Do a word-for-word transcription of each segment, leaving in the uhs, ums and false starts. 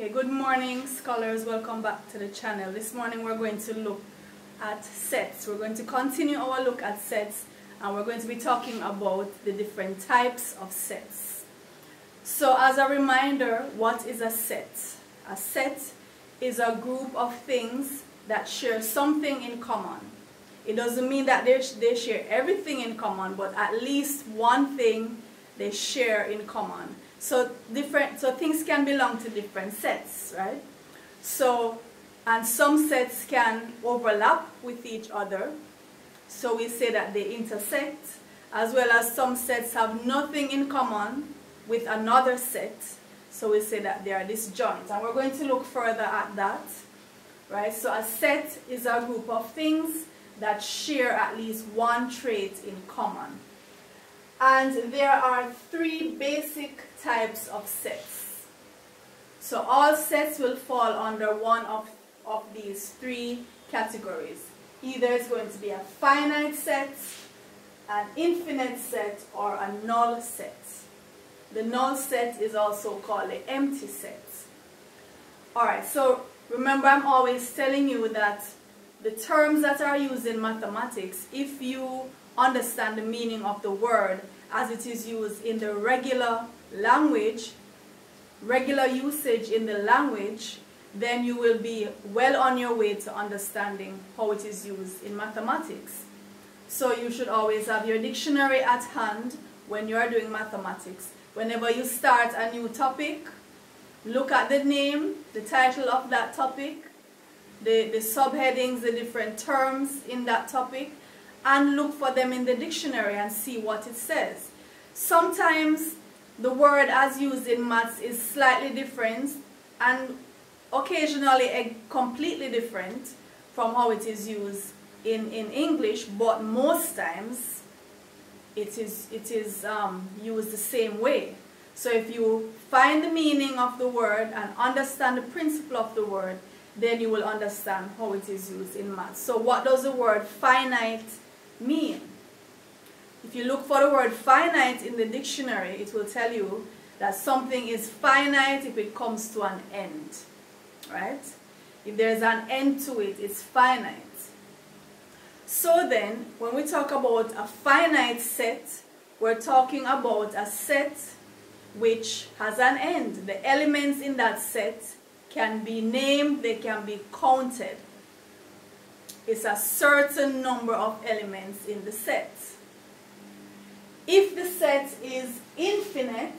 Okay, good morning scholars, welcome back to the channel. This morning we're going to look at sets. We're going to continue our look at sets and we're going to be talking about the different types of sets. So as a reminder, what is a set? A set is a group of things that share something in common. It doesn't mean that they, they share everything in common, but at least one thing they share in common. So different, so things can belong to different sets, right? So, and some sets can overlap with each other. So we say that they intersect, as well as some sets have nothing in common with another set. So we say that they are disjoint. And we're going to look further at that, right? So a set is a group of things that share at least one trait in common. And there are three basic types of sets. So all sets will fall under one of, of these three categories. Either it's going to be a finite set, an infinite set, or a null set. The null set is also called the empty set. Alright, so remember I'm always telling you that the terms that are used in mathematics, if you understand the meaning of the word as it is used in the regular language, regular usage in the language, then you will be well on your way to understanding how it is used in mathematics. So you should always have your dictionary at hand when you are doing mathematics. Whenever you start a new topic, look at the name, the title of that topic, the, the subheadings, the different terms in that topic, and look for them in the dictionary and see what it says. Sometimes the word as used in maths is slightly different and occasionally completely different from how it is used in, in English, but most times it is, it is um, used the same way. So if you find the meaning of the word and understand the principle of the word, then you will understand how it is used in maths. So what does the word finite mean? If you look for the word finite in the dictionary, it will tell you that something is finite if it comes to an end, right? If there's an end to it, it's finite. So then, when we talk about a finite set, we're talking about a set which has an end. The elements in that set can be named, they can be counted. It's a certain number of elements in the set. If the set is infinite,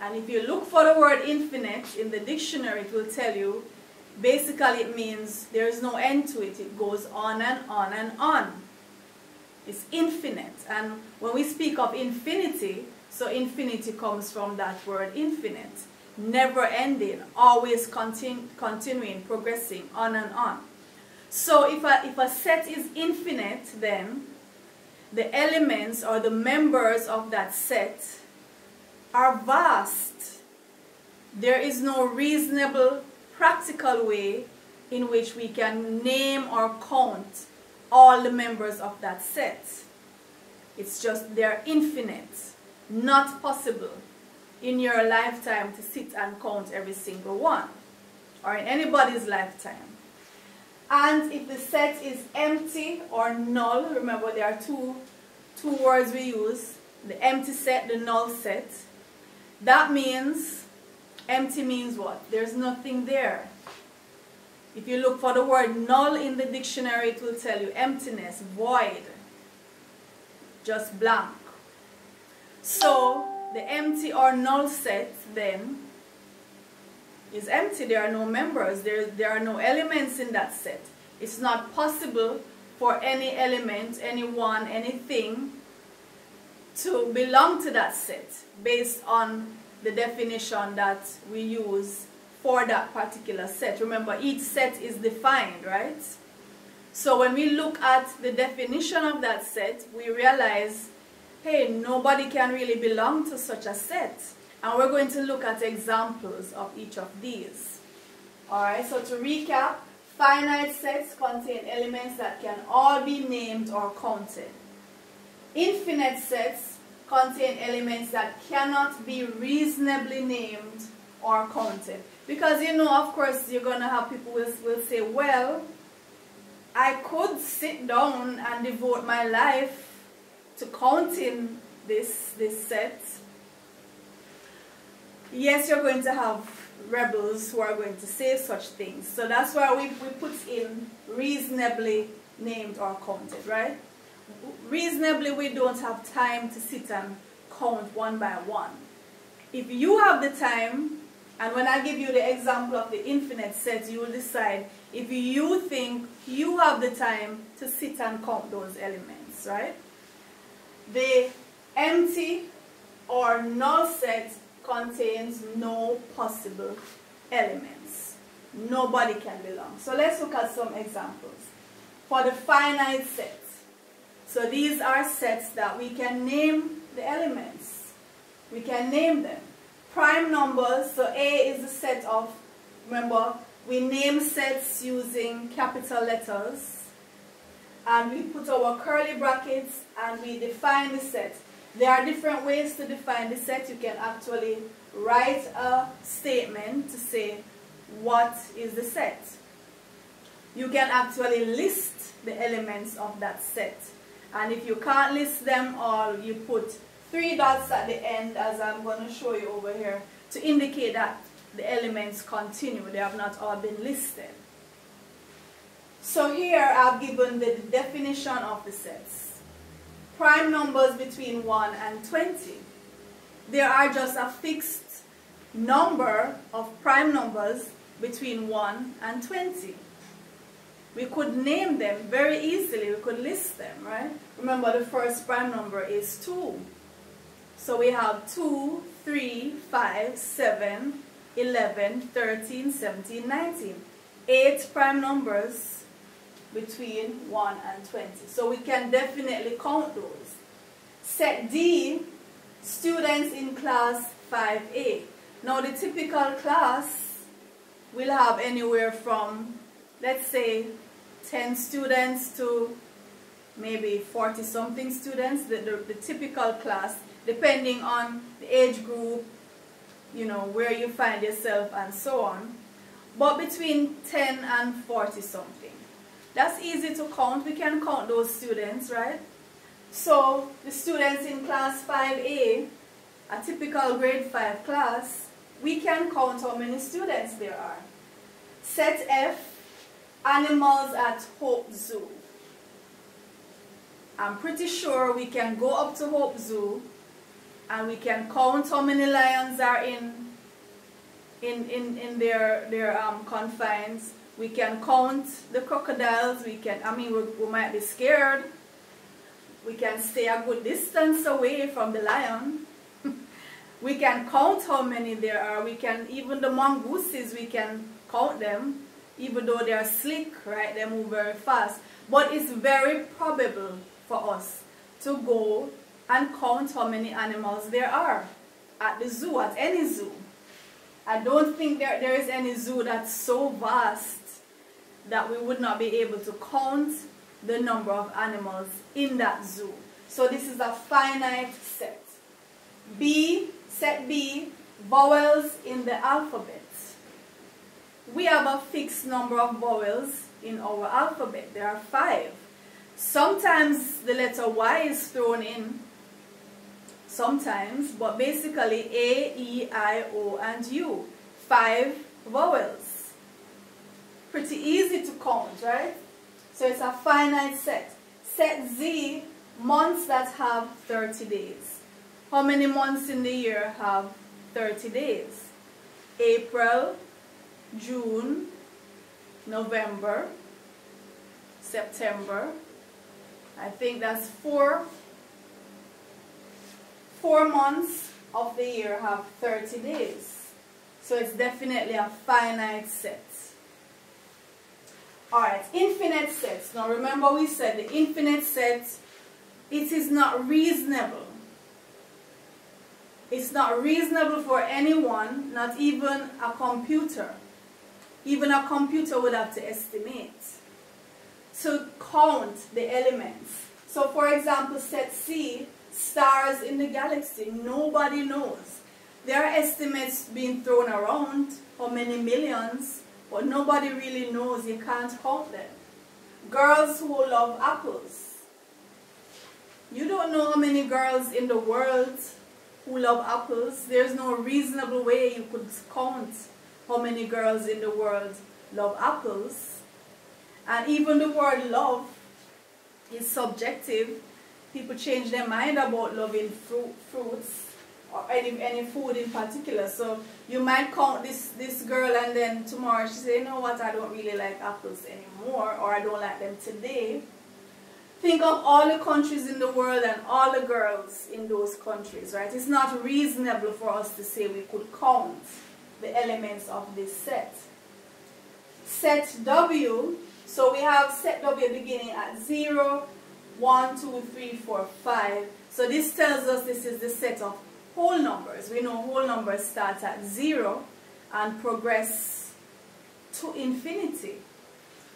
and if you look for the word infinite in the dictionary, it will tell you, basically it means there is no end to it. It goes on and on and on. It's infinite. And when we speak of infinity, so infinity comes from that word infinite. Never ending, always continu continuing, progressing, on and on. So if a, if a set is infinite, then the elements or the members of that set are vast. There is no reasonable, practical way in which we can name or count all the members of that set. It's just they're infinite, not possible in your lifetime to sit and count every single one, or in anybody's lifetime. And if the set is empty or null, remember there are two, two words we use, the empty set, the null set. That means, empty means what? There's nothing there. If you look for the word null in the dictionary, it will tell you emptiness, void, just blank. So the empty or null set then is empty. There are no members. There, there are no elements in that set. It's not possible for any element, anyone, anything to belong to that set based on the definition that we use for that particular set. Remember, each set is defined, right? So when we look at the definition of that set, we realize, hey, nobody can really belong to such a set. And we're going to look at examples of each of these. Alright, so to recap, finite sets contain elements that can all be named or counted. Infinite sets contain elements that cannot be reasonably named or counted. Because, you know, of course, you're going to have people will, will say, well, I could sit down and devote my life to counting this, this set. Yes, you're going to have rebels who are going to say such things. So that's why we, we put in reasonably named or counted, right? Reasonably, we don't have time to sit and count one by one. If you have the time, and when I give you the example of the infinite set, you will decide if you think you have the time to sit and count those elements, right? The empty or null set contains no possible elements. Nobody can belong. So let's look at some examples. For the finite set, so these are sets that we can name the elements. We can name them. Prime numbers, so A is the set of, remember, we name sets using capital letters. And we put our curly brackets and we define the set. There are different ways to define the set. You can actually write a statement to say what is the set. You can actually list the elements of that set. And if you can't list them all, you put three dots at the end, as I'm going to show you over here, to indicate that the elements continue. They have not all been listed. So here I've given the definition of the sets. Prime numbers between one and twenty. There are just a fixed number of prime numbers between one and twenty. We could name them very easily. We could list them, right? Remember, the first prime number is two. So we have two, three, five, seven, eleven, thirteen, seventeen, nineteen. Eight prime numbers between one and twenty. So we can definitely count those. Set D, students in class five A. Now the typical class will have anywhere from, let's say, ten students to maybe forty something students, the, the, the typical class, depending on the age group, you know, where you find yourself and so on, but between ten and forty something. That's easy to count. We can count those students, right? So the students in class five A, a typical grade five class, we can count how many students there are. Set F, animals at Hope Zoo. I'm pretty sure we can go up to Hope Zoo and we can count how many lions are in in, in, in their, their um, confines. We can count the crocodiles. We can, I mean, we, we might be scared. We can stay a good distance away from the lion. We can count how many there are. We can, even the mongooses, we can count them. Even though they are slick, right? They move very fast. But it's very probable for us to go and count how many animals there are at the zoo, at any zoo. I don't think there, there is any zoo that's so vast that we would not be able to count the number of animals in that zoo. So this is a finite set. B, set B, vowels in the alphabet. We have a fixed number of vowels in our alphabet. There are five. Sometimes the letter Y is thrown in, sometimes, but basically A, E, I, O, and U. Five vowels. Pretty easy to count, right? So it's a finite set. Set Z, months that have thirty days. How many months in the year have thirty days? April, June, November, September. I think that's four, four months of the year have thirty days. So it's definitely a finite set. Alright, infinite sets. Now remember we said the infinite set, it is not reasonable. It's not reasonable for anyone, not even a computer. Even a computer would have to estimate, to count the elements. So for example, set C, stars in the galaxy, nobody knows. There are estimates being thrown around, or many millions, but nobody really knows. You can't count them. Girls who love apples. You don't know how many girls in the world who love apples. There's no reasonable way you could count how many girls in the world love apples. And even the word love is subjective. People change their mind about loving fruit, fruits. Or any, any food in particular. So you might count this, this girl, and then tomorrow she say, you know what, I don't really like apples anymore, or I don't like them today. Think of all the countries in the world and all the girls in those countries, right? It's not reasonable for us to say we could count the elements of this set. Set W, so we have set W beginning at zero, one, two, three, four, five. So this tells us this is the set of whole numbers. We know whole numbers start at zero and progress to infinity.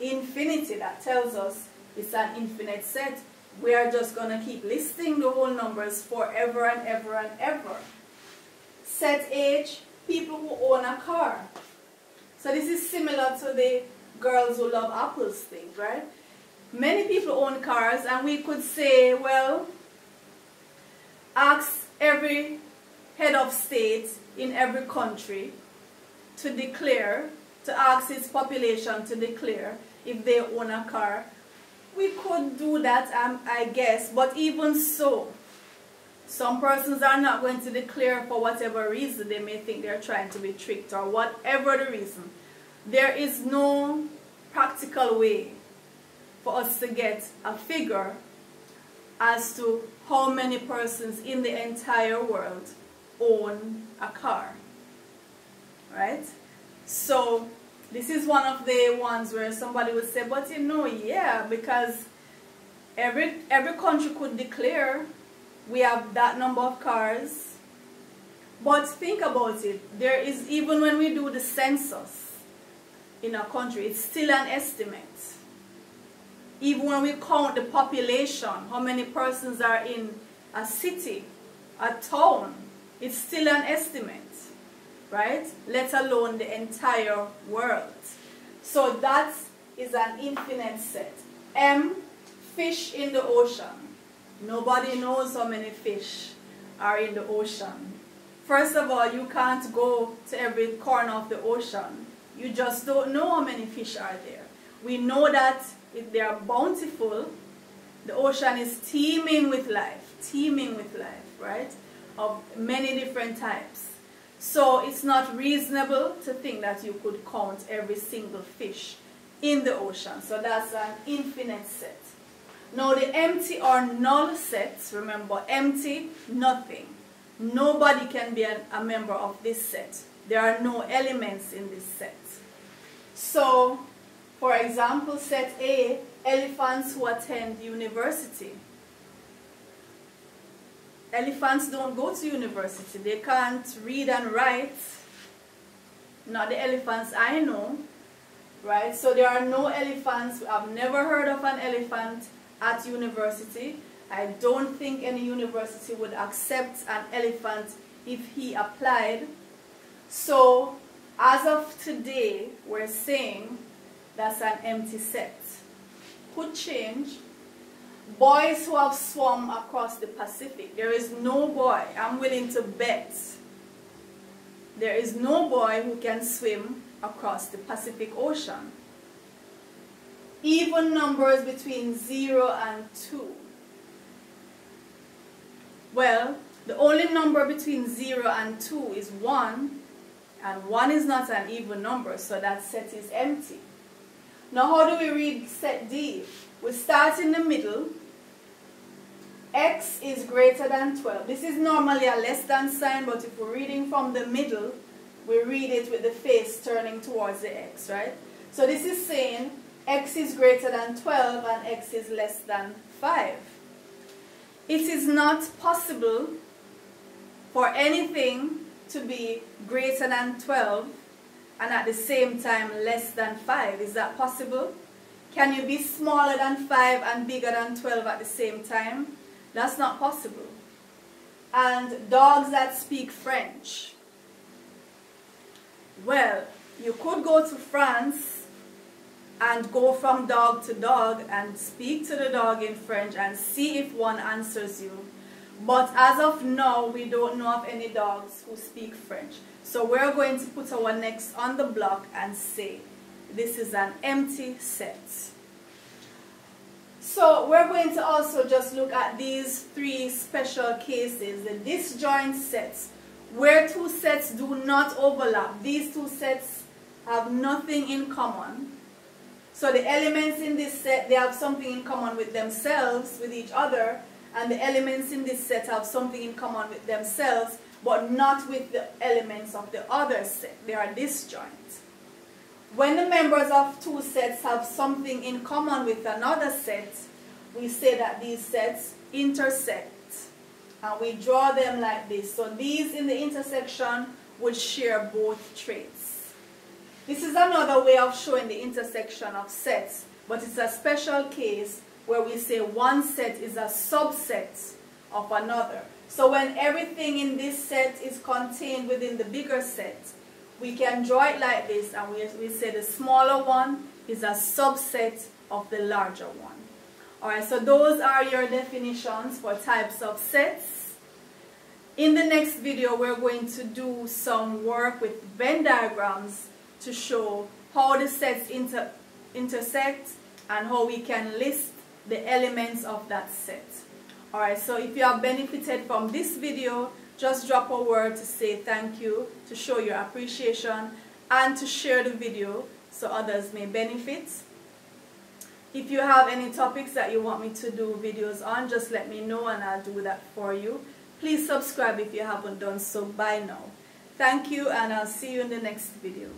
Infinity, that tells us it's an infinite set. We are just going to keep listing the whole numbers forever and ever and ever. Set H, people who own a car. So this is similar to the girls who love apples thing, right? Many people own cars, and we could say, well, ask every head of state in every country to declare, to ask its population to declare if they own a car. We could do that, um, I guess, but even so, some persons are not going to declare for whatever reason. They may think they're trying to be tricked or whatever the reason. There is no practical way for us to get a figure as to how many persons in the entire world own a car, right? So this is one of the ones where somebody would say, but you know, yeah, because every, every country could declare we have that number of cars. But think about it, there is, even when we do the census in a country, it's still an estimate. Even when we count the population, how many persons are in a city, a town, it's still an estimate, right? Let alone the entire world. So that is an infinite set. M, fish in the ocean. Nobody knows how many fish are in the ocean. First of all, you can't go to every corner of the ocean. You just don't know how many fish are there. We know that if they are bountiful, the ocean is teeming with life, teeming with life, right? Of many different types. So it's not reasonable to think that you could count every single fish in the ocean. So that's an infinite set. Now the empty or null sets, remember, empty, nothing. Nobody can be an, a member of this set. There are no elements in this set. So, for example, set A, elephants who attend university. Elephants don't go to university. They can't read and write. Not the elephants I know, right? So there are no elephants. I've never heard of an elephant at university. I don't think any university would accept an elephant if he applied. So as of today, we're saying that's an empty set. Could change. Boys who have swum across the Pacific. There is no boy, I'm willing to bet, there is no boy who can swim across the Pacific Ocean. Even numbers between zero and two. Well, the only number between zero and two is one, and one is not an even number, so that set is empty. Now, how do we read set D? We start in the middle. X is greater than twelve. This is normally a less than sign, but if we're reading from the middle, we read it with the face turning towards the X, right? So this is saying X is greater than twelve and X is less than five. It is not possible for anything to be greater than twelve and at the same time less than five. Is that possible? Can you be smaller than five and bigger than twelve at the same time? That's not possible. and dogs that speak French. Well, you could go to France and go from dog to dog and speak to the dog in French and see if one answers you. But as of now, we don't know of any dogs who speak French. So we're going to put our next on the block and say, this is an empty set. So we're going to also just look at these three special cases, the disjoint sets, where two sets do not overlap. These two sets have nothing in common. So the elements in this set, they have something in common with themselves, with each other, and the elements in this set have something in common with themselves, but not with the elements of the other set. They are disjoint. When the members of two sets have something in common with another set, we say that these sets intersect. And we draw them like this. So these in the intersection would share both traits. This is another way of showing the intersection of sets, but it's a special case where we say one set is a subset of another. So when everything in this set is contained within the bigger set, we can draw it like this, and we, we say the smaller one is a subset of the larger one. Alright, so those are your definitions for types of sets. In the next video, we're going to do some work with Venn diagrams to show how the sets inter intersect and how we can list the elements of that set. Alright, so if you have benefited from this video, just drop a word to say thank you, to show your appreciation, and to share the video so others may benefit. If you have any topics that you want me to do videos on, just let me know and I'll do that for you. Please subscribe if you haven't done so by now. Thank you, and I'll see you in the next video.